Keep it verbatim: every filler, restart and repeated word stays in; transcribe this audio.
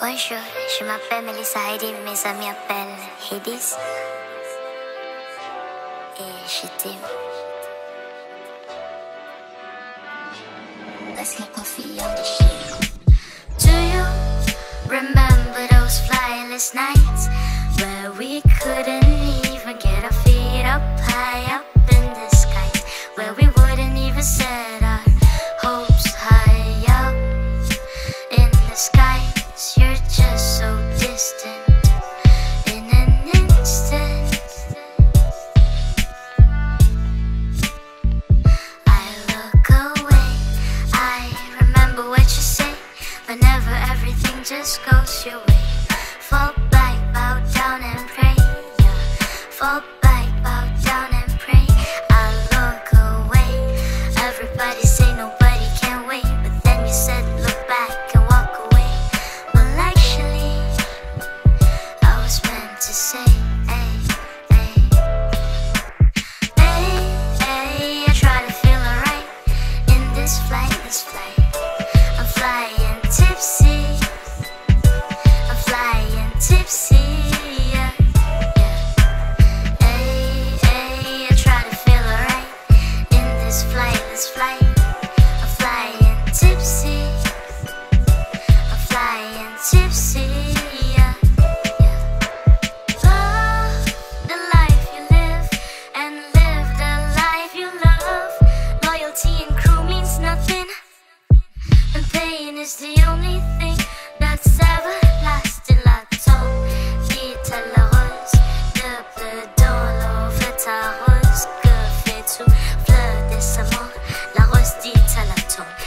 Bonjour, je m'appelle Melissa Heidi, mes amis appellent Heidis. Et je t'aime. Let's get coffee on the ship. Do you remember those flyless nights where we couldn't even get our feet up high up in the skies, where we wouldn't even set our hopes high up in the skies? You're just so distant. Just goes your way. Fall back, bow down and pray. Yeah. Fall back, bow down and pray. I look away. Everybody say nobody can wait, but then you said look back and walk away. Well, actually, I was meant to say, hey, hey, hey, hey. I try to feel alright in this flight, this flight. I'm flying tipsy. Tipsy, yeah, yeah. Ay, ay, I try to feel alright in this flight, this flight. I'm flying tipsy, I'm flying tipsy, yeah, yeah. Love the life you live and live the life you love. Loyalty and crew means nothing, and pain is the only thing that's ever lasting. La rose dit à la tombe.